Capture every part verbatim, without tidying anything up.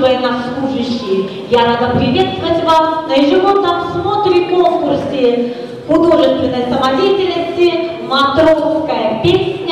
наши военнослужащие. Я рада приветствовать вас на ежегодном смотре конкурсе художественной самодеятельности «Матросская песня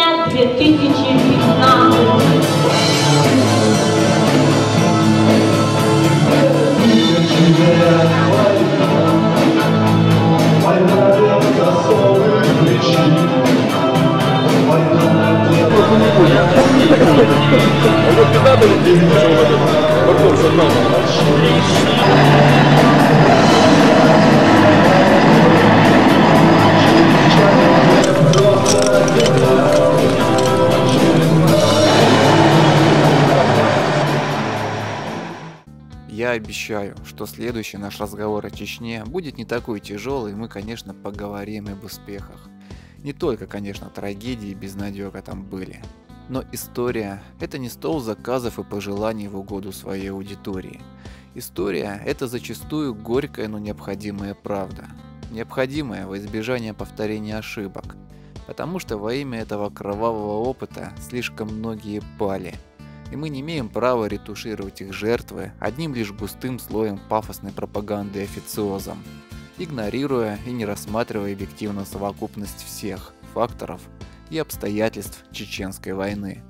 Я обещаю, что следующий наш разговор о Чечне будет не такой тяжелый, и мы, конечно, поговорим об успехах. Не только, конечно, трагедии и безнадега там были. Но история – это не стол заказов и пожеланий в угоду своей аудитории. История – это зачастую горькая, но необходимая правда. Необходимая во избежание повторения ошибок. Потому что во имя этого кровавого опыта слишком многие пали. И мы не имеем права ретушировать их жертвы одним лишь густым слоем пафосной пропаганды и официозом, игнорируя и не рассматривая объективно совокупность всех факторов и обстоятельств Чеченской войны.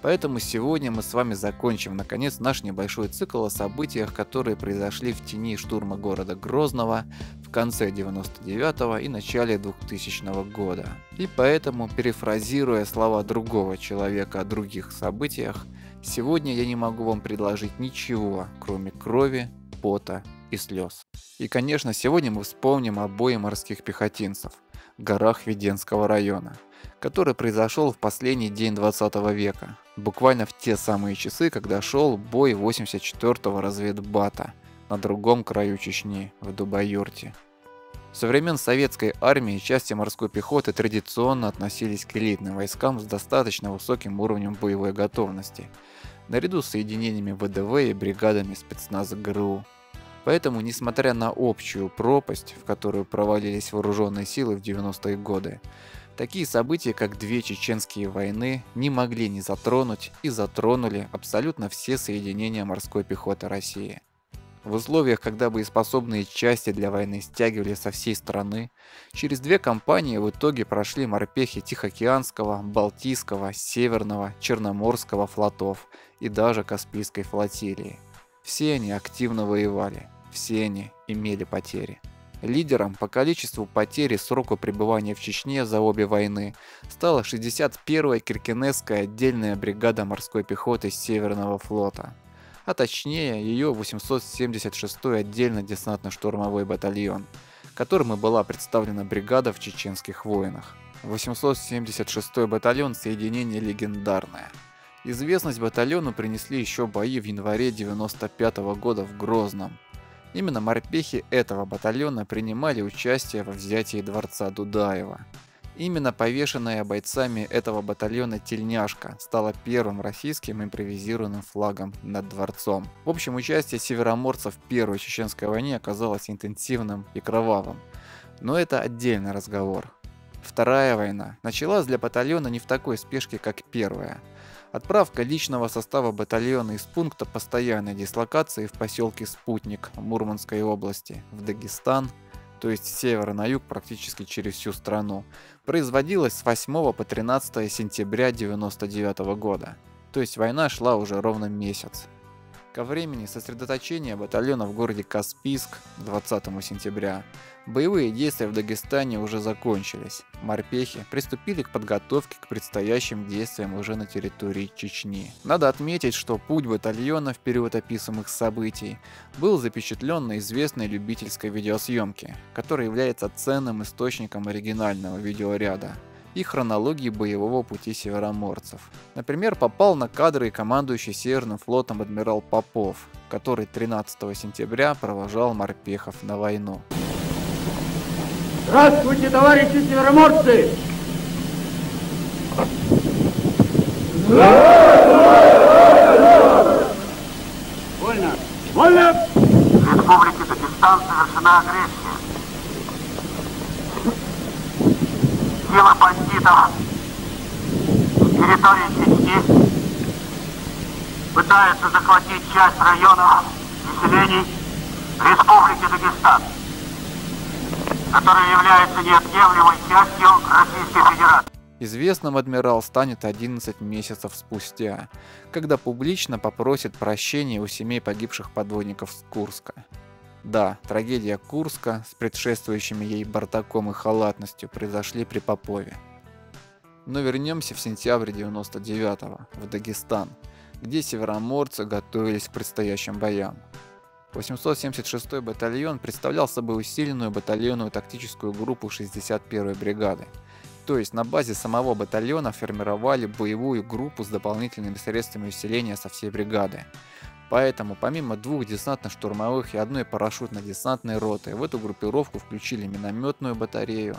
Поэтому сегодня мы с вами закончим наконец наш небольшой цикл о событиях, которые произошли в тени штурма города Грозного в конце девяносто девятого и начале двухтысячного года. И поэтому, перефразируя слова другого человека о других событиях, сегодня я не могу вам предложить ничего, кроме крови, пота и слез. И, конечно, сегодня мы вспомним о бое морских пехотинцев в горах Веденского района, который произошел в последний день двадцатого века, буквально в те самые часы, когда шел бой восемьдесят четвёртого разведбата на другом краю Чечни, в Дубаюрте. Со времен советской армии части морской пехоты традиционно относились к элитным войскам с достаточно высоким уровнем боевой готовности, наряду с соединениями ВДВ и бригадами спецназа ГРУ. Поэтому, несмотря на общую пропасть, в которую провалились вооруженные силы в девяностые годы, такие события, как две чеченские войны, не могли не затронуть и затронули абсолютно все соединения морской пехоты России. В условиях, когда боеспособные части для войны стягивали со всей страны, через две кампании в итоге прошли морпехи Тихоокеанского, Балтийского, Северного, Черноморского флотов и даже Каспийской флотилии. Все они активно воевали, все они имели потери. Лидером по количеству потерь и сроку пребывания в Чечне за обе войны стала шестьдесят первая Киркенесская отдельная бригада морской пехоты Северного флота, а точнее ее восемьсот семьдесят шестой отдельный десантно-штурмовой батальон, которым и была представлена бригада в чеченских войнах. восемьсот семьдесят шестой батальон – соединение легендарное. Известность батальону принесли еще бои в январе девяносто пятого года в Грозном. Именно морпехи этого батальона принимали участие во взятии дворца Дудаева. Именно повешенная бойцами этого батальона тельняшка стала первым российским импровизированным флагом над дворцом. В общем, участие североморцев в Первой Чеченской войне оказалось интенсивным и кровавым. Но это отдельный разговор. Вторая война началась для батальона не в такой спешке, как первая. Отправка личного состава батальона из пункта постоянной дислокации в поселке Спутник Мурманской области в Дагестан, то есть с севера на юг практически через всю страну, производилась с восьмого по тринадцатое сентября девяносто девятого года, то есть война шла уже ровно месяц. Ко времени сосредоточения батальона в городе Каспийск двадцатого сентября боевые действия в Дагестане уже закончились. Морпехи приступили к подготовке к предстоящим действиям уже на территории Чечни. Надо отметить, что путь батальона в период описанных событий был запечатлен на известной любительской видеосъемке, которая является ценным источником оригинального видеоряда и хронологии боевого пути североморцев. Например, попал на кадры и командующий Северным флотом адмирал Попов, который тринадцатого сентября провожал морпехов на войну. Здравствуйте, товарищи североморцы! Вольно! Вольно! В республике Дагестан совершена агрессия. Сила бандитов с территории Чечни пытается захватить часть района населений Республики Дагестан, которая является неотъемлемой частью Российской Федерации. Известным адмирал станет одиннадцать месяцев спустя, когда публично попросит прощения у семей погибших подводников с Курска. Да, трагедия Курска с предшествующими ей бардаком и халатностью произошли при Попове. Но вернемся в сентябрь девяносто девятого в Дагестан, где североморцы готовились к предстоящим боям. восемьсот семьдесят шестой батальон представлял собой усиленную батальонную тактическую группу шестьдесят первой бригады. То есть на базе самого батальона формировали боевую группу с дополнительными средствами усиления со всей бригады. Поэтому помимо двух десантно-штурмовых и одной парашютно-десантной роты в эту группировку включили минометную батарею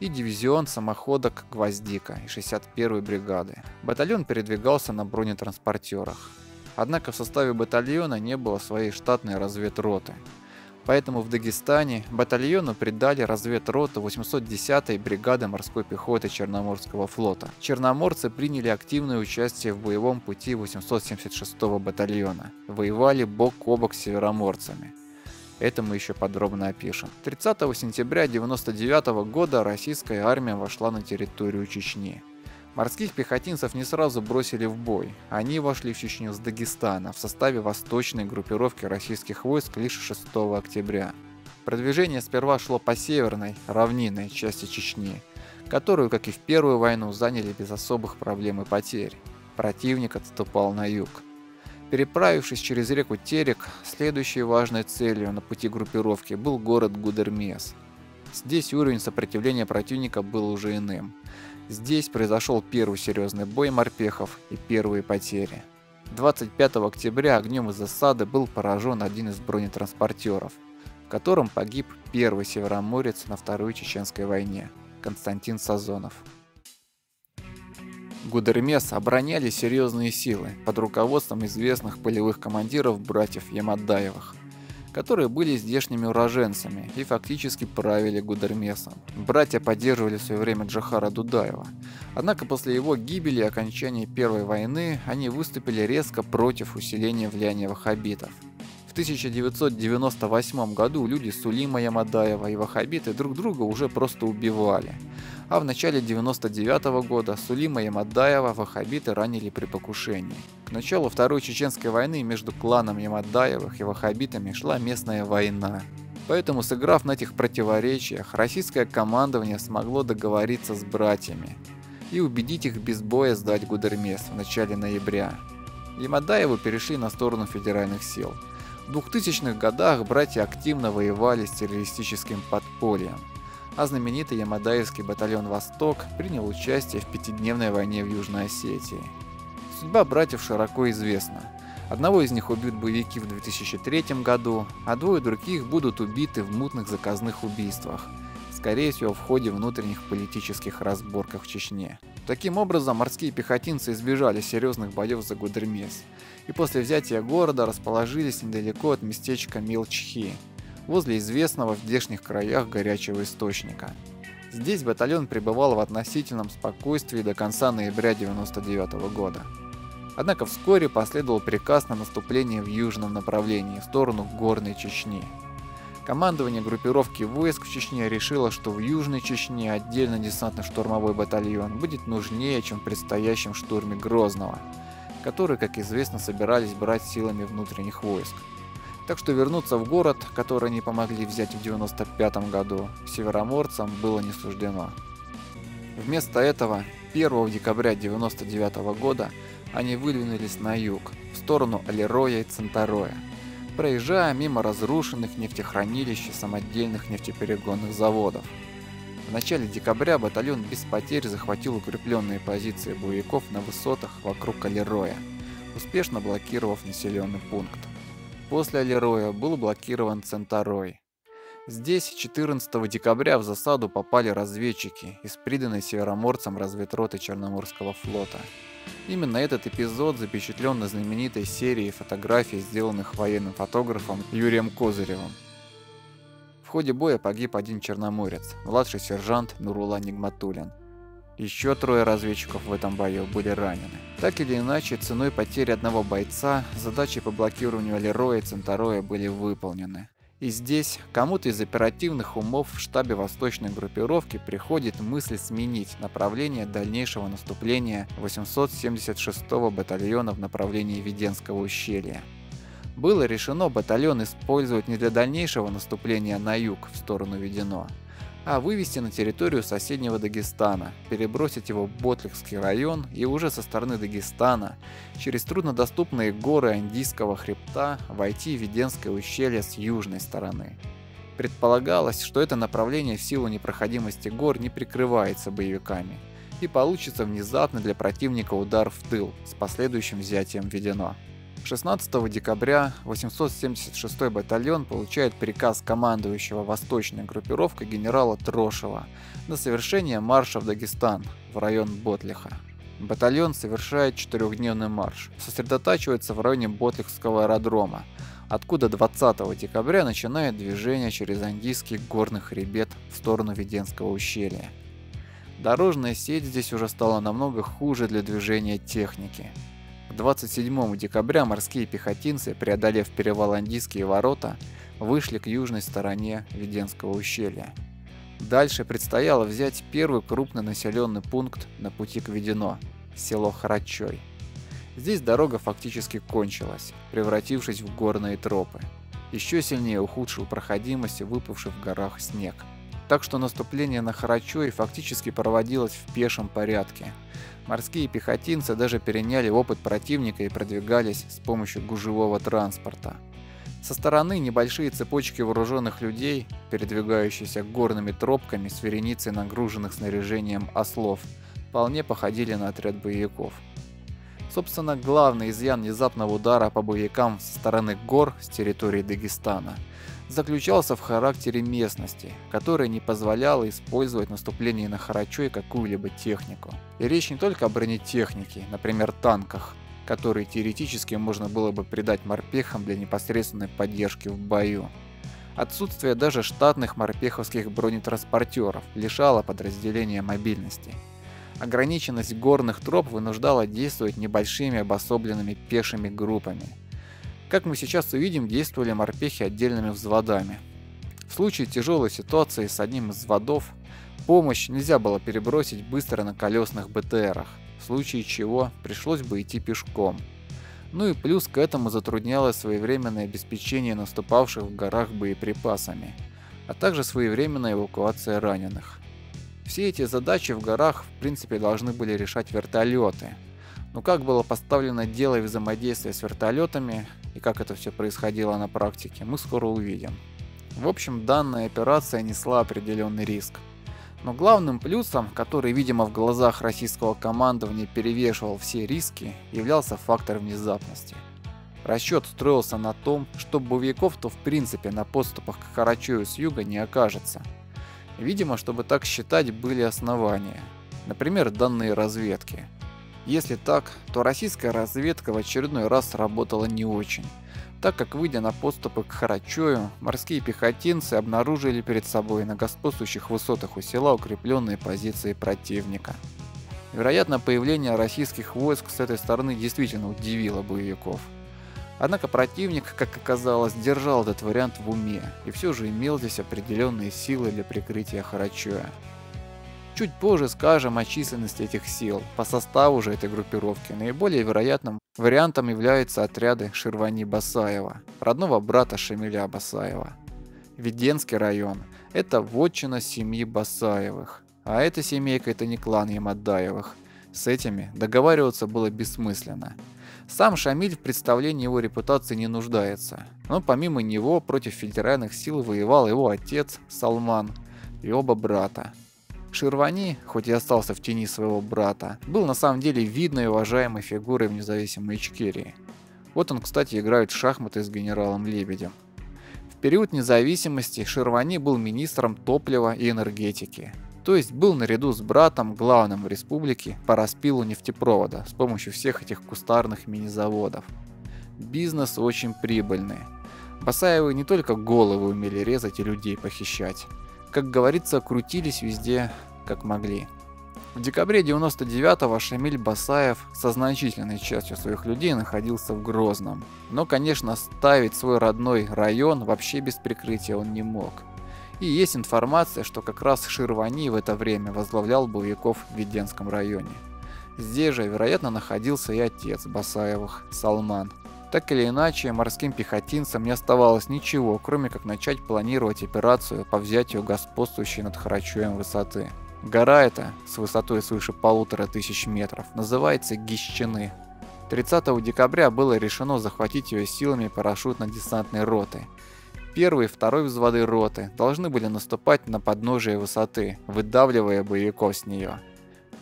и дивизион самоходок «Гвоздика» и шестьдесят первой бригады. Батальон передвигался на бронетранспортерах. Однако в составе батальона не было своей штатной разведроты. Поэтому в Дагестане батальону придали разведроту восемьсот десятой бригады морской пехоты Черноморского флота. Черноморцы приняли активное участие в боевом пути восемьсот семьдесят шестого батальона, воевали бок о бок с североморцами. Это мы еще подробно опишем. тридцатого сентября девяносто девятого года российская армия вошла на территорию Чечни. Морских пехотинцев не сразу бросили в бой, они вошли в Чечню с Дагестана в составе восточной группировки российских войск лишь шестого октября. Продвижение сперва шло по северной, равнинной части Чечни, которую, как и в Первую войну, заняли без особых проблем и потерь. Противник отступал на юг. Переправившись через реку Терек, следующей важной целью на пути группировки был город Гудермес. Здесь уровень сопротивления противника был уже иным. Здесь произошел первый серьезный бой морпехов и первые потери. двадцать пятого октября огнем из засады был поражен один из бронетранспортеров, в котором погиб первый североморец на Второй Чеченской войне – Константин Сазонов. Гудермес обороняли серьезные силы под руководством известных полевых командиров братьев Ямадаевых, которые были здешними уроженцами и фактически правили Гудермесом. Братья поддерживали в свое время Джохара Дудаева, однако после его гибели и окончания Первой войны они выступили резко против усиления влияния ваххабитов. В тысяча девятьсот девяносто восьмом году люди Сулима Ямадаева и ваххабиты друг друга уже просто убивали, а в начале девяносто девятого года Сулима Ямадаева ваххабиты ранили при покушении. К началу Второй Чеченской войны между кланом Ямадаевых и ваххабитами шла местная война. Поэтому, сыграв на этих противоречиях, российское командование смогло договориться с братьями и убедить их без боя сдать Гудермес в начале ноября. Ямадаевы перешли на сторону федеральных сил. В двухтысячных годах братья активно воевали с террористическим подпольем, а знаменитый Ямадаевский батальон «Восток» принял участие в пятидневной войне в Южной Осетии. Судьба братьев широко известна. Одного из них убьют боевики в две тысячи третьем году, а двое других будут убиты в мутных заказных убийствах, скорее всего в ходе внутренних политических разборков в Чечне. Таким образом, морские пехотинцы избежали серьезных боев за Гудермес и после взятия города расположились недалеко от местечка Милчхи, возле известного в здешних краях горячего источника. Здесь батальон пребывал в относительном спокойствии до конца ноября девяносто девятого года. Однако вскоре последовал приказ на наступление в южном направлении, в сторону горной Чечни. Командование группировки войск в Чечне решило, что в южной Чечне отдельный десантно-штурмовой батальон будет нужнее, чем в предстоящем штурме Грозного, который, как известно, собирались брать силами внутренних войск. Так что вернуться в город, который они помогли взять в девяносто пятом году, североморцам было не суждено. Вместо этого, первого декабря девяносто девятого года, они выдвинулись на юг, в сторону Алероя и Центароя, проезжая мимо разрушенных нефтехранилищ и самодельных нефтеперегонных заводов. В начале декабря батальон без потерь захватил укрепленные позиции боевиков на высотах вокруг Алероя, успешно блокировав населенный пункт. После Алероя был блокирован Центарой. Здесь четырнадцатого декабря в засаду попали разведчики из приданной североморцам разведроты Черноморского флота. Именно этот эпизод запечатлен на знаменитой серии фотографий, сделанных военным фотографом Юрием Козыревым. В ходе боя погиб один черноморец, младший сержант Нурулла Нигматуллин. Еще трое разведчиков в этом бою были ранены. Так или иначе, ценой потери одного бойца задачи по блокированию Алероя и Центароя были выполнены. И здесь кому-то из оперативных умов в штабе восточной группировки приходит мысль сменить направление дальнейшего наступления восемьсот семьдесят шестого батальона в направлении Веденского ущелья. Было решено батальон использовать не для дальнейшего наступления на юг в сторону Ведено, а вывести на территорию соседнего Дагестана, перебросить его в Ботлихский район и уже со стороны Дагестана через труднодоступные горы Андийского хребта войти в Веденское ущелье с южной стороны. Предполагалось, что это направление в силу непроходимости гор не прикрывается боевиками и получится внезапный для противника удар в тыл с последующим взятием Ведено. шестнадцатого декабря восемьсот семьдесят шестой батальон получает приказ командующего восточной группировкой генерала Трошева на совершение марша в Дагестан, в район Ботлиха. Батальон совершает четырехдневный марш, сосредотачивается в районе Ботлихского аэродрома, откуда двадцатого декабря начинает движение через Андийский горный хребет в сторону Веденского ущелья. Дорожная сеть здесь уже стала намного хуже для движения техники. двадцать седьмого декабря морские пехотинцы, преодолев перевал Андийские ворота, вышли к южной стороне Веденского ущелья. Дальше предстояло взять первый крупный населенный пункт на пути к Ведено – село Харачой. Здесь дорога фактически кончилась, превратившись в горные тропы. Еще сильнее ухудшил проходимость выпавший в горах снег. Так что наступление на Харачой фактически проводилось в пешем порядке. Морские пехотинцы даже переняли опыт противника и продвигались с помощью гужевого транспорта. Со стороны небольшие цепочки вооруженных людей, передвигающиеся горными тропками с вереницей нагруженных снаряжением ослов, вполне походили на отряд боевиков. Собственно, главный изъян внезапного удара по боевикам со стороны гор с территории Дагестана заключался в характере местности, которая не позволяла использовать наступление на Харачой какую-либо технику. И речь не только о бронетехнике, например, танках, которые теоретически можно было бы придать морпехам для непосредственной поддержки в бою. Отсутствие даже штатных морпеховских бронетранспортеров лишало подразделения мобильности. Ограниченность горных троп вынуждала действовать небольшими обособленными пешими группами. Как мы сейчас увидим, действовали морпехи отдельными взводами. В случае тяжелой ситуации с одним из взводов помощь нельзя было перебросить быстро на колесных БТРах, в случае чего пришлось бы идти пешком. Ну и плюс к этому затрудняло своевременное обеспечение наступавших в горах боеприпасами, а также своевременная эвакуация раненых. Все эти задачи в горах в принципе должны были решать вертолеты. Но как было поставлено дело взаимодействия с вертолетами и как это все происходило на практике, мы скоро увидим. В общем, данная операция несла определенный риск. Но главным плюсом, который, видимо, в глазах российского командования перевешивал все риски, являлся фактор внезапности. Расчет строился на том, что боевиков-то в принципе на подступах к Харачою с юга не окажется. Видимо, чтобы так считать, были основания. Например, данные разведки. Если так, то российская разведка в очередной раз сработала не очень, так как, выйдя на подступы к Харачою, морские пехотинцы обнаружили перед собой на господствующих высотах у села укрепленные позиции противника. Вероятно, появление российских войск с этой стороны действительно удивило боевиков. Однако противник, как оказалось, держал этот вариант в уме и все же имел здесь определенные силы для прикрытия Харачоя. Чуть позже скажем о численности этих сил. По составу же этой группировки наиболее вероятным вариантом являются отряды Ширвани Басаева, родного брата Шамиля Басаева. Веденский район – это вотчина семьи Басаевых, а эта семейка – это не клан Ямадаевых. С этими договариваться было бессмысленно. Сам Шамиль в представлении его репутации не нуждается, но помимо него против федеральных сил воевал его отец Салман и оба брата. Ширвани, хоть и остался в тени своего брата, был на самом деле видной и уважаемой фигурой в независимой Ичкерии. Вот он, кстати, играет в шахматы с генералом Лебедем. В период независимости Ширвани был министром топлива и энергетики. То есть был наряду с братом главным в республике по распилу нефтепровода с помощью всех этих кустарных мини-заводов. Бизнес очень прибыльный. Басаевы не только головы умели резать и людей похищать. Как говорится, крутились везде, как могли. В декабре девяносто девятого Шамиль Басаев со значительной частью своих людей находился в Грозном. Но, конечно, ставить свой родной район вообще без прикрытия он не мог. И есть информация, что как раз Ширвани в это время возглавлял боевиков в Веденском районе. Здесь же, вероятно, находился и отец Басаевых, Салман. Так или иначе, морским пехотинцам не оставалось ничего, кроме как начать планировать операцию по взятию господствующей над Харачоем высоты. Гора эта, с высотой свыше полутора тысяч метров, называется Гищины. тридцатого декабря было решено захватить ее силами парашютно-десантной роты. Первый и второй взводы роты должны были наступать на подножие высоты, выдавливая боевиков с нее.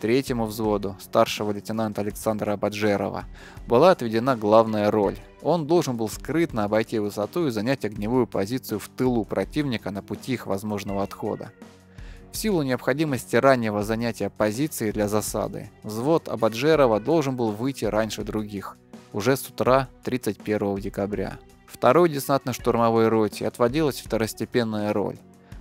Третьему взводу, старшего лейтенанта Александра Абаджерова, была отведена главная роль. Он должен был скрытно обойти высоту и занять огневую позицию в тылу противника на пути их возможного отхода. В силу необходимости раннего занятия позиции для засады, взвод Абаджерова должен был выйти раньше других, уже с утра тридцать первого декабря. Второй десантно-штурмовой роте отводилась второстепенная роль.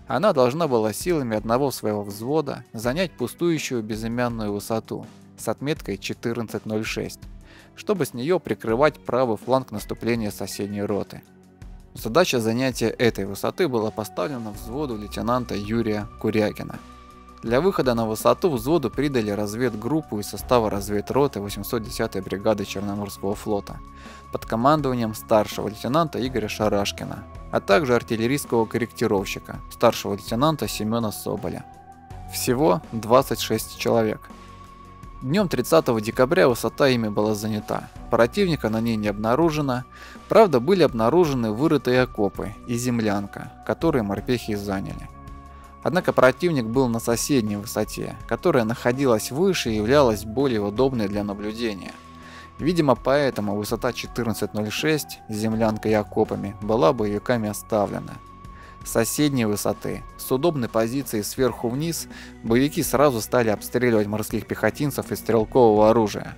Она должна была силами одного своего взвода занять пустующую безымянную высоту с отметкой четырнадцать ноль шесть, чтобы с нее прикрывать правый фланг наступления соседней роты. Задача занятия этой высоты была поставлена взводу лейтенанта Юрия Курягина. Для выхода на высоту взводу придали разведгруппу из состава разведроты восемьсот десятой бригады Черноморского флота под командованием старшего лейтенанта Игоря Шарашкина, а также артиллерийского корректировщика старшего лейтенанта Семена Соболя. Всего двадцать шесть человек. Днем тридцатого декабря высота ими была занята, противника на ней не обнаружено, правда были обнаружены вырытые окопы и землянка, которые морпехи заняли. Однако противник был на соседней высоте, которая находилась выше и являлась более удобной для наблюдения. Видимо, поэтому высота четырнадцать ноль шесть с землянкой и окопами была боевиками оставлена. С соседней высоты, с удобной позиции сверху вниз, боевики сразу стали обстреливать морских пехотинцев из стрелкового оружия.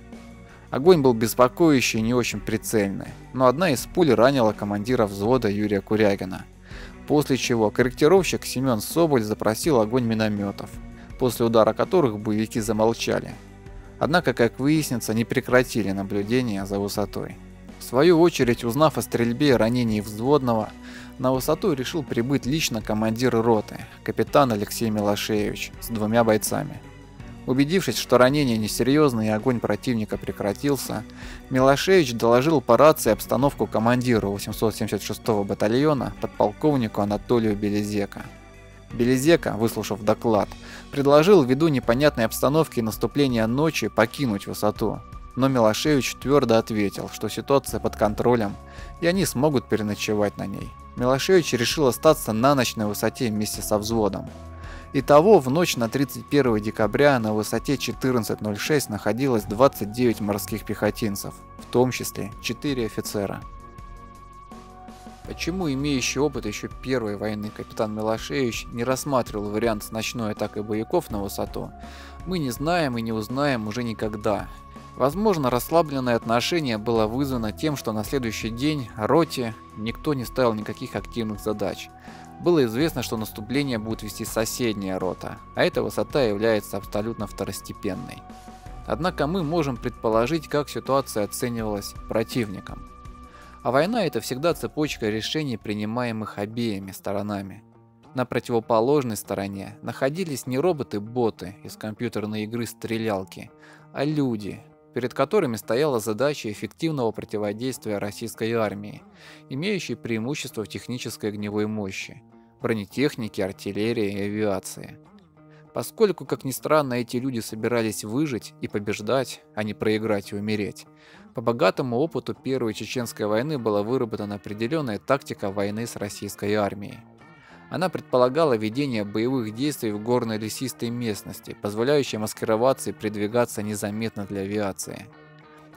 Огонь был беспокоящий и не очень прицельный, но одна из пуль ранила командира взвода Юрия Курягина, после чего корректировщик Семен Соболь запросил огонь минометов, после удара которых боевики замолчали. Однако, как выяснится, не прекратили наблюдение за высотой. В свою очередь, узнав о стрельбе и ранении взводного, на высоту решил прибыть лично командир роты, капитан Алексей Милашевич, с двумя бойцами. Убедившись, что ранение несерьезно и огонь противника прекратился, Милашевич доложил по рации обстановку командиру восемьсот семьдесят шестого батальона подполковнику Анатолию Белизека. Белизека, выслушав доклад, предложил ввиду непонятной обстановки и наступления ночи покинуть высоту. Но Милашевич твердо ответил, что ситуация под контролем, и они смогут переночевать на ней. Милашевич решил остаться на ночь на высоте вместе со взводом. Итого, в ночь на тридцать первое декабря на высоте четырнадцать ноль шесть находилось двадцать девять морских пехотинцев, в том числе четыре офицера. Почему имеющий опыт еще первой войны капитан Милашевич не рассматривал вариант с ночной атакой боевиков на высоту, мы не знаем и не узнаем уже никогда. Возможно, расслабленное отношение было вызвано тем, что на следующий день роте никто не ставил никаких активных задач. Было известно, что наступление будет вести соседняя рота, а эта высота является абсолютно второстепенной. Однако мы можем предположить, как ситуация оценивалась противником. А война – это всегда цепочка решений, принимаемых обеими сторонами. На противоположной стороне находились не роботы-боты из компьютерной игры «Стрелялки», а люди, перед которыми стояла задача эффективного противодействия российской армии, имеющей преимущество в технической огневой мощи, бронетехнике, артиллерии и авиации. Поскольку, как ни странно, эти люди собирались выжить и побеждать, а не проиграть и умереть, по богатому опыту Первой Чеченской войны была выработана определенная тактика войны с российской армией. Она предполагала ведение боевых действий в горно-лесистой местности, позволяющей маскироваться и передвигаться незаметно для авиации.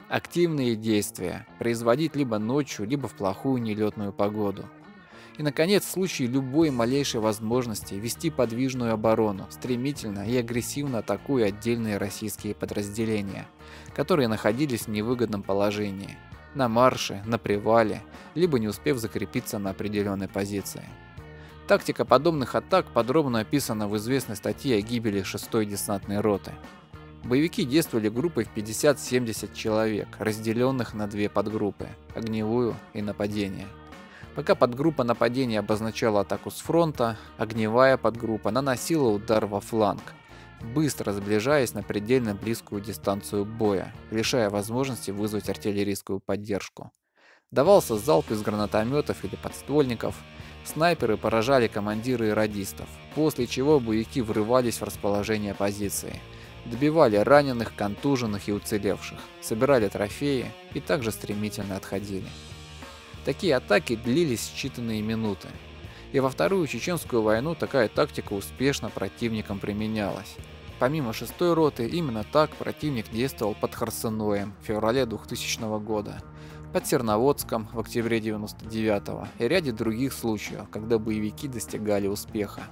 Активные действия производить либо ночью, либо в плохую нелетную погоду. И, наконец, в случае любой малейшей возможности вести подвижную оборону, стремительно и агрессивно атакуя отдельные российские подразделения, которые находились в невыгодном положении, на марше, на привале, либо не успев закрепиться на определенной позиции. Тактика подобных атак подробно описана в известной статье о гибели шестой десантной роты. Боевики действовали группой в пятьдесят-семьдесят человек, разделенных на две подгруппы – огневую и нападение. Пока подгруппа нападения обозначала атаку с фронта, огневая подгруппа наносила удар во фланг, быстро сближаясь на предельно близкую дистанцию боя, лишая возможности вызвать артиллерийскую поддержку. Давался залп из гранатометов или подствольников, снайперы поражали командиры и радистов, после чего боевики врывались в расположение позиции, добивали раненых, контуженных и уцелевших, собирали трофеи и также стремительно отходили. Такие атаки длились считанные минуты, и во Вторую Чеченскую войну такая тактика успешно противником применялась. Помимо шестой роты, именно так противник действовал под Харсеноем в феврале двухтысячного года, под Серноводском в октябре девяносто девятого и ряде других случаев, когда боевики достигали успеха.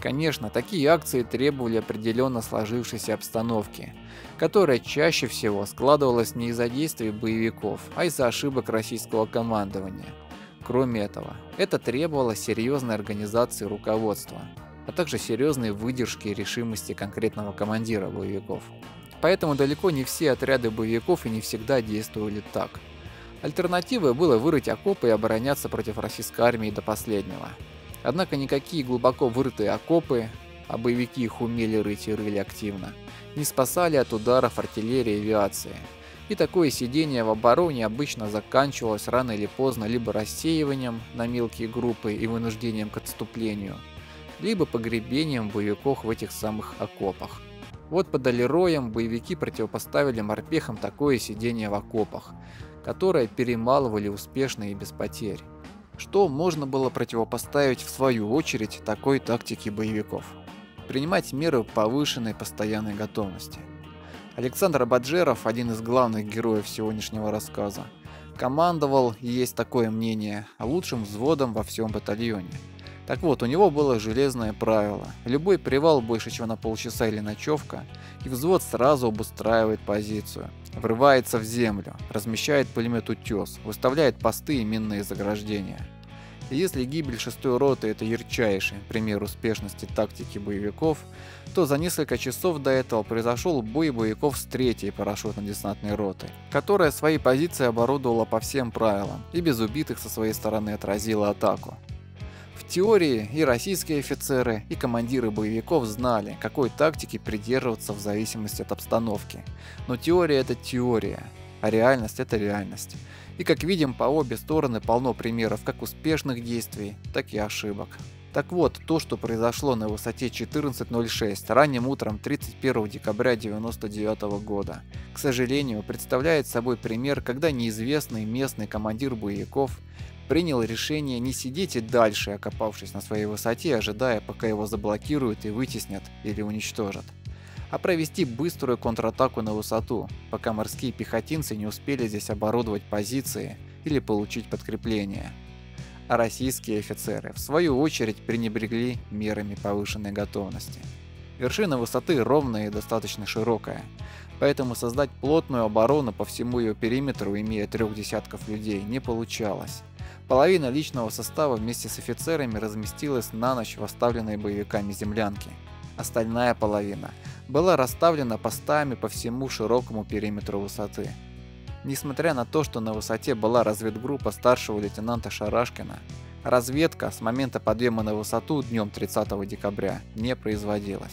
Конечно, такие акции требовали определенно сложившейся обстановки, которая чаще всего складывалась не из-за действий боевиков, а из-за ошибок российского командования. Кроме этого, это требовало серьезной организации руководства, а также серьезной выдержки и решимости конкретного командира боевиков. Поэтому далеко не все отряды боевиков и не всегда действовали так. Альтернативой было вырыть окопы и обороняться против российской армии до последнего. Однако никакие глубоко вырытые окопы, а боевики их умели рыть и рыли активно, не спасали от ударов артиллерии и авиации. И такое сидение в обороне обычно заканчивалось рано или поздно либо рассеиванием на мелкие группы и вынуждением к отступлению, либо погребением боевиков в этих самых окопах. Вот под Алероем боевики противопоставили морпехам такое сидение в окопах, которое перемалывали успешно и без потерь. Что можно было противопоставить в свою очередь такой тактике боевиков? Принимать меры повышенной постоянной готовности. Александр Абаджеров, один из главных героев сегодняшнего рассказа, командовал, есть такое мнение, лучшим взводом во всем батальоне. Так вот, у него было железное правило: любой привал больше чем на полчаса или ночевка, и взвод сразу обустраивает позицию, врывается в землю, размещает пулемет «Утес», выставляет посты и минные заграждения. И если гибель шестой роты – это ярчайший пример успешности тактики боевиков, то за несколько часов до этого произошел бой боевиков с третьей парашютно-десантной роты, которая свои позиции оборудовала по всем правилам и без убитых со своей стороны отразила атаку. В теории и российские офицеры, и командиры боевиков знали, какой тактики придерживаться в зависимости от обстановки. Но теория – это теория, а реальность – это реальность. И как видим, по обе стороны полно примеров как успешных действий, так и ошибок. Так вот, то, что произошло на высоте четырнадцать ноль шесть ранним утром тридцать первого декабря девяносто девятого года, к сожалению, представляет собой пример, когда неизвестный местный командир боевиков принял решение не сидеть и дальше, окопавшись на своей высоте, ожидая, пока его заблокируют и вытеснят или уничтожат, а провести быструю контратаку на высоту, пока морские пехотинцы не успели здесь оборудовать позиции или получить подкрепление. А российские офицеры, в свою очередь, пренебрегли мерами повышенной готовности. Вершина высоты ровная и достаточно широкая, поэтому создать плотную оборону по всему ее периметру, имея трех десятков людей, не получалось. Половина личного состава вместе с офицерами разместилась на ночь в оставленной боевиками землянке. Остальная половина была расставлена постами по всему широкому периметру высоты. Несмотря на то, что на высоте была разведгруппа старшего лейтенанта Шарашкина, разведка с момента подъема на высоту днем тридцатого декабря не производилась.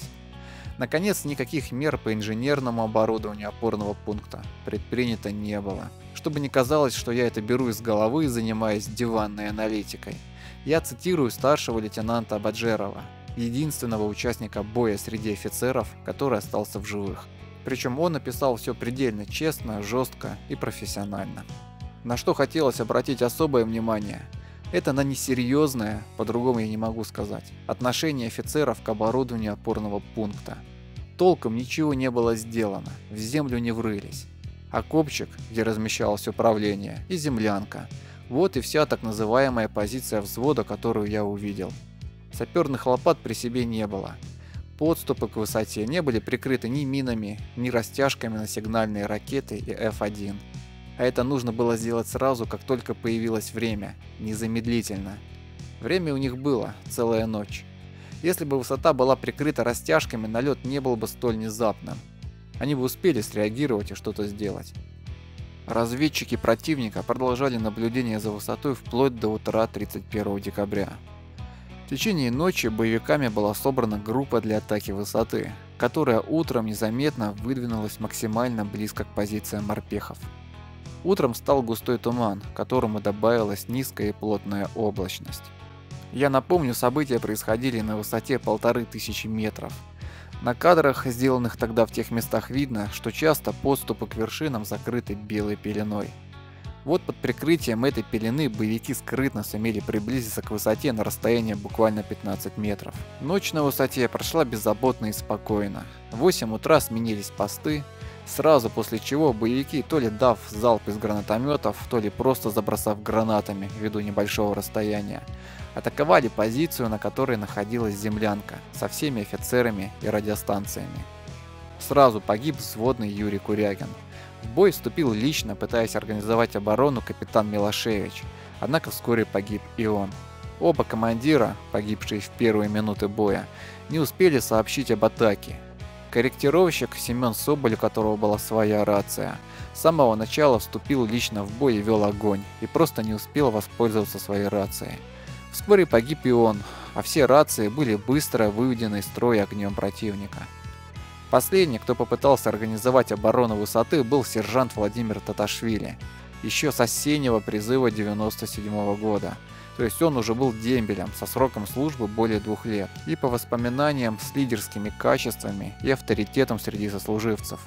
Наконец, никаких мер по инженерному оборудованию опорного пункта предпринято не было. Чтобы не казалось, что я это беру из головы и занимаюсь диванной аналитикой, я цитирую старшего лейтенанта Абаджерова, единственного участника боя среди офицеров, который остался в живых. Причем он описал все предельно честно, жестко и профессионально. На что хотелось обратить особое внимание – это на несерьезное, по-другому я не могу сказать, отношение офицеров к оборудованию опорного пункта. Толком ничего не было сделано, в землю не врылись. Окопчик, где размещалось управление, и землянка. Вот и вся так называемая позиция взвода, которую я увидел. Саперных лопат при себе не было. Подступы к высоте не были прикрыты ни минами, ни растяжками на сигнальные ракеты и эф один. А это нужно было сделать сразу, как только появилось время, незамедлительно. Время у них было, целая ночь. Если бы высота была прикрыта растяжками, налет не был бы столь внезапным. Они бы успели среагировать и что-то сделать. Разведчики противника продолжали наблюдение за высотой вплоть до утра тридцать первого декабря. В течение ночи боевиками была собрана группа для атаки высоты, которая утром незаметно выдвинулась максимально близко к позициям морпехов. Утром стал густой туман, которому добавилась низкая и плотная облачность. Я напомню, события происходили на высоте полторы тысячи метров. На кадрах, сделанных тогда в тех местах, видно, что часто подступы к вершинам закрыты белой пеленой. Вот под прикрытием этой пелены боевики скрытно сумели приблизиться к высоте на расстояние буквально пятнадцати метров. Ночь на высоте прошла беззаботно и спокойно. В восемь утра сменились посты, сразу после чего боевики, то ли дав залп из гранатометов, то ли просто забросав гранатами ввиду небольшого расстояния, атаковали позицию, на которой находилась землянка со всеми офицерами и радиостанциями. Сразу погиб взводный Юрий Курягин. В бой вступил лично, пытаясь организовать оборону, капитан Милашевич, однако вскоре погиб и он. Оба командира, погибшие в первые минуты боя, не успели сообщить об атаке. Корректировщик Семен Соболь, у которого была своя рация, с самого начала вступил лично в бой и вел огонь, и просто не успел воспользоваться своей рацией. Вскоре погиб и он, а все рации были быстро выведены из строя огнем противника. Последний, кто попытался организовать оборону высоты, был сержант Владимир Таташвили, еще с осеннего призыва девяносто седьмого года, то есть он уже был дембелем со сроком службы более двух лет и, по воспоминаниям, с лидерскими качествами и авторитетом среди сослуживцев.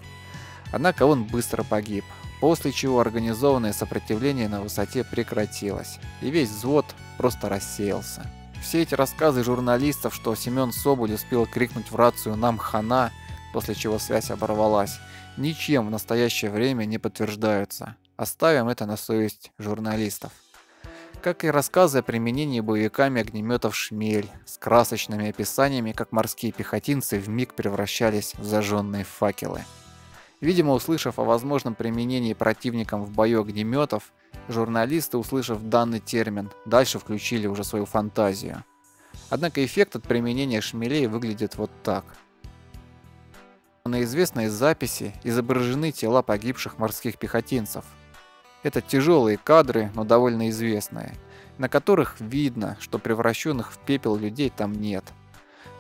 Однако он быстро погиб, после чего организованное сопротивление на высоте прекратилось, и весь взвод просто рассеялся. Все эти рассказы журналистов, что Семен Соболь успел крикнуть в рацию «Нам хана», после чего связь оборвалась, ничем в настоящее время не подтверждаются. Оставим это на совесть журналистов. Как и рассказы о применении боевиками огнеметов «Шмель» с красочными описаниями, как морские пехотинцы вмиг превращались в зажженные факелы. Видимо, услышав о возможном применении противником в бою огнеметов, журналисты, услышав данный термин, дальше включили уже свою фантазию. Однако эффект от применения «Шмелей» выглядит вот так. На известной записи изображены тела погибших морских пехотинцев. Это тяжелые кадры, но довольно известные, на которых видно, что превращенных в пепел людей там нет.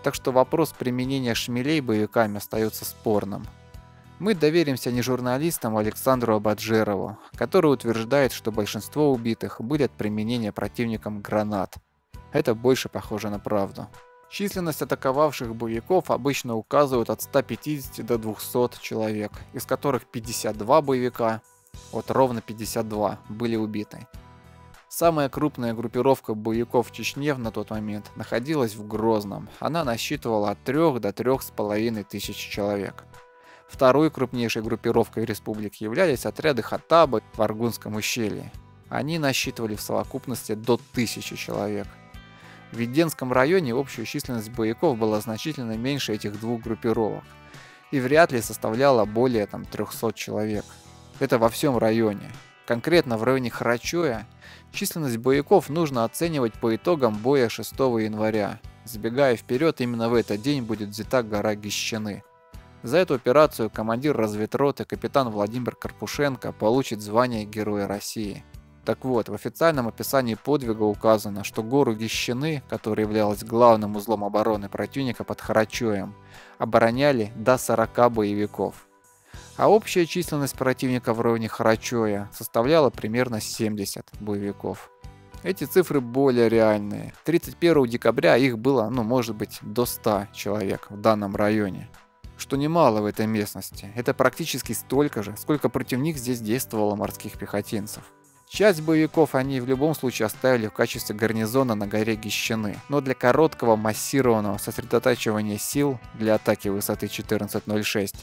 Так что вопрос применения шмелей боевиками остается спорным. Мы доверимся не журналистам, а Александру Абаджерову, который утверждает, что большинство убитых были от применения противником гранат. Это больше похоже на правду. Численность атаковавших боевиков обычно указывают от ста пятидесяти до двухсот человек, из которых пятьдесят два боевика, вот ровно пятьдесят два, были убиты. Самая крупная группировка боевиков в Чечне на тот момент находилась в Грозном, она насчитывала от трёх до трёх с половиной тысяч человек. Второй крупнейшей группировкой республик являлись отряды Хаттаба в Аргунском ущелье, они насчитывали в совокупности до тысячи человек. В Веденском районе общая численность боевиков была значительно меньше этих двух группировок и вряд ли составляла более там, трёхсот человек. Это во всем районе. Конкретно в районе Харачоя численность боевиков нужно оценивать по итогам боя шестого января. Забегая вперед, именно в этот день будет взята гора Гищины. За эту операцию командир разведроты капитан Владимир Карпушенко получит звание Героя России. Так вот, в официальном описании подвига указано, что гору Гищины, которая являлась главным узлом обороны противника под Харачоем, обороняли до сорока боевиков. А общая численность противника в районе Харачоя составляла примерно семьдесят боевиков. Эти цифры более реальные. тридцать первого декабря их было, ну может быть, до ста человек в данном районе. Что немало в этой местности. Это практически столько же, сколько против них здесь действовало морских пехотинцев. Часть боевиков они в любом случае оставили в качестве гарнизона на горе Гищины, но для короткого массированного сосредотачивания сил для атаки высоты четырнадцать ноль шесть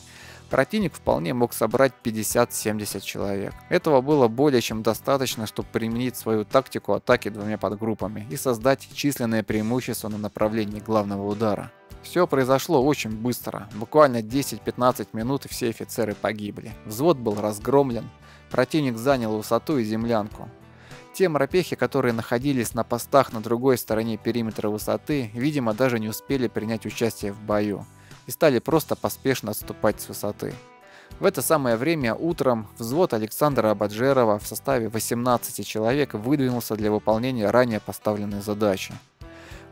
противник вполне мог собрать пятьдесят-семьдесят человек. Этого было более чем достаточно, чтобы применить свою тактику атаки двумя подгруппами и создать численное преимущество на направлении главного удара. Все произошло очень быстро, буквально десять-пятнадцать минут и все офицеры погибли. Взвод был разгромлен. Противник занял высоту и землянку. Те морпехи, которые находились на постах на другой стороне периметра высоты, видимо, даже не успели принять участие в бою и стали просто поспешно отступать с высоты. В это самое время утром взвод Александра Абаджерова в составе восемнадцати человек выдвинулся для выполнения ранее поставленной задачи.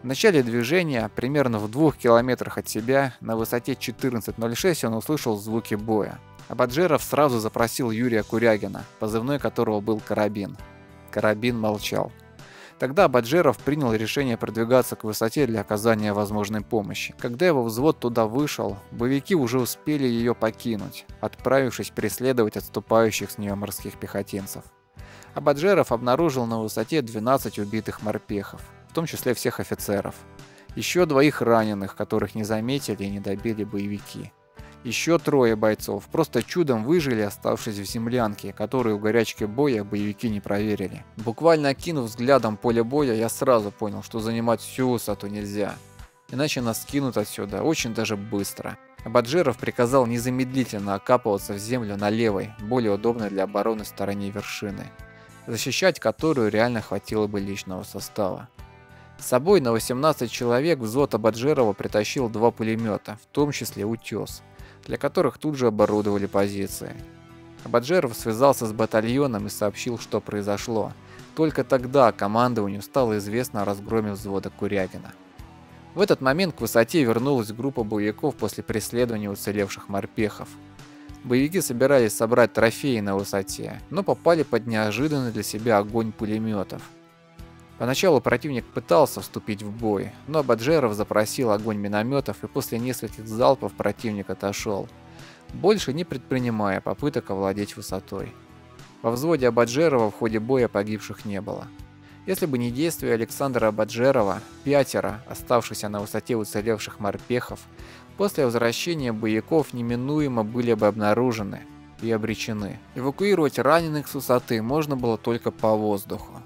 В начале движения, примерно в двух километрах от себя, на высоте четырнадцать ноль шесть он услышал звуки боя. Абаджеров сразу запросил Юрия Курягина, позывной которого был «Карабин». Карабин молчал. Тогда Абаджеров принял решение продвигаться к высоте для оказания возможной помощи. Когда его взвод туда вышел, боевики уже успели ее покинуть, отправившись преследовать отступающих с нее морских пехотинцев. Абаджеров обнаружил на высоте двенадцать убитых морпехов, в том числе всех офицеров. Еще двоих раненых, которых не заметили и не добили боевики. Еще трое бойцов просто чудом выжили, оставшись в землянке, которую в горячке боя боевики не проверили. Буквально окинув взглядом поле боя, я сразу понял, что занимать всю высоту нельзя. Иначе нас кинут отсюда очень даже быстро. Абаджеров приказал незамедлительно окапываться в землю на левой, более удобной для обороны стороне вершины, защищать которую реально хватило бы личного состава. С собой на восемнадцать человек взвод Абаджерова притащил два пулемета, в том числе «Утес», для которых тут же оборудовали позиции. Абаджеров связался с батальоном и сообщил, что произошло. Только тогда командованию стало известно о разгроме взвода Курягина. В этот момент к высоте вернулась группа боевиков после преследования уцелевших морпехов. Боевики собирались собрать трофеи на высоте, но попали под неожиданный для себя огонь пулеметов. Поначалу противник пытался вступить в бой, но Абаджеров запросил огонь минометов, и после нескольких залпов противник отошел, больше не предпринимая попыток овладеть высотой. Во взводе Абаджерова в ходе боя погибших не было. Если бы не действия Александра Абаджерова, пятеро, оставшихся на высоте уцелевших морпехов, после возвращения боевиков неминуемо были бы обнаружены и обречены. Эвакуировать раненых с высоты можно было только по воздуху.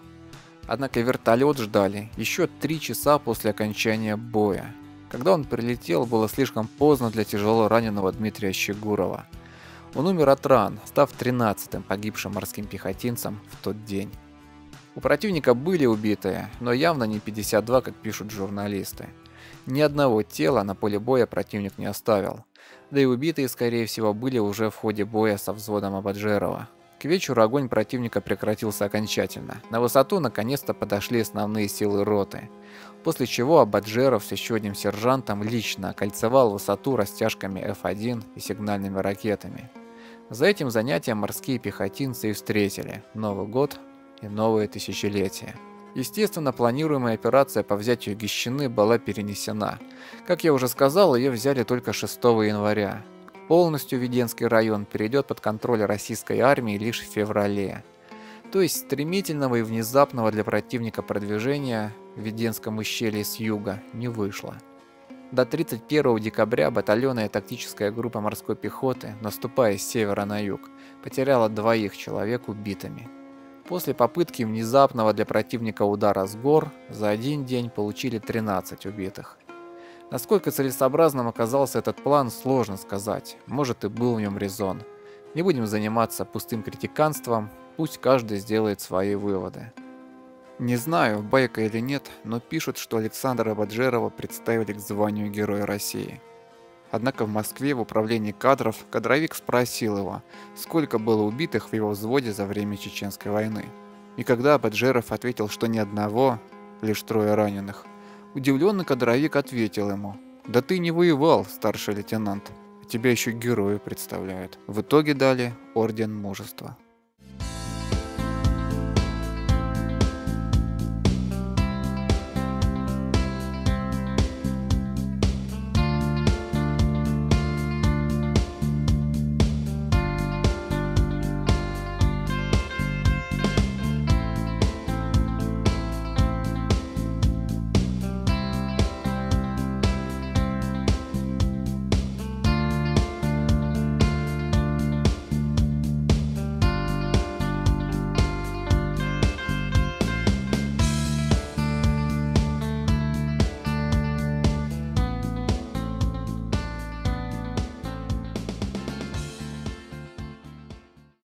Однако вертолет ждали еще три часа после окончания боя. Когда он прилетел, было слишком поздно для тяжело раненого Дмитрия Щегурова. Он умер от ран, став тринадцатым погибшим морским пехотинцем в тот день. У противника были убитые, но явно не пятьдесят два, как пишут журналисты. Ни одного тела на поле боя противник не оставил. Да и убитые, скорее всего, были уже в ходе боя со взводом Абаджерова. К вечеру огонь противника прекратился окончательно. На высоту наконец-то подошли основные силы роты, после чего Абаджеров с еще одним сержантом лично окольцевал высоту растяжками эф один и сигнальными ракетами. За этим занятием морские пехотинцы и встретили Новый год и новое тысячелетие. Естественно, планируемая операция по взятию Гищины была перенесена. Как я уже сказал, ее взяли только шестого января. Полностью Веденский район перейдет под контроль российской армии лишь в феврале. То есть стремительного и внезапного для противника продвижения в Веденском ущелье с юга не вышло. До тридцать первого декабря батальонная тактическая группа морской пехоты, наступая с севера на юг, потеряла двоих человек убитыми. После попытки внезапного для противника удара с гор за один день получили тринадцать убитых. Насколько целесообразным оказался этот план, сложно сказать, может и был в нем резон. Не будем заниматься пустым критиканством, пусть каждый сделает свои выводы. Не знаю, байка или нет, но пишут, что Александра Абаджерова представили к званию Героя России. Однако в Москве в управлении кадров кадровик спросил его, сколько было убитых в его взводе за время Чеченской войны. И когда Абаджеров ответил, что ни одного, лишь трое раненых, удивленно кадровик ответил ему: «Да ты не воевал, старший лейтенант, тебя еще герои представляют». В итоге дали орден мужества.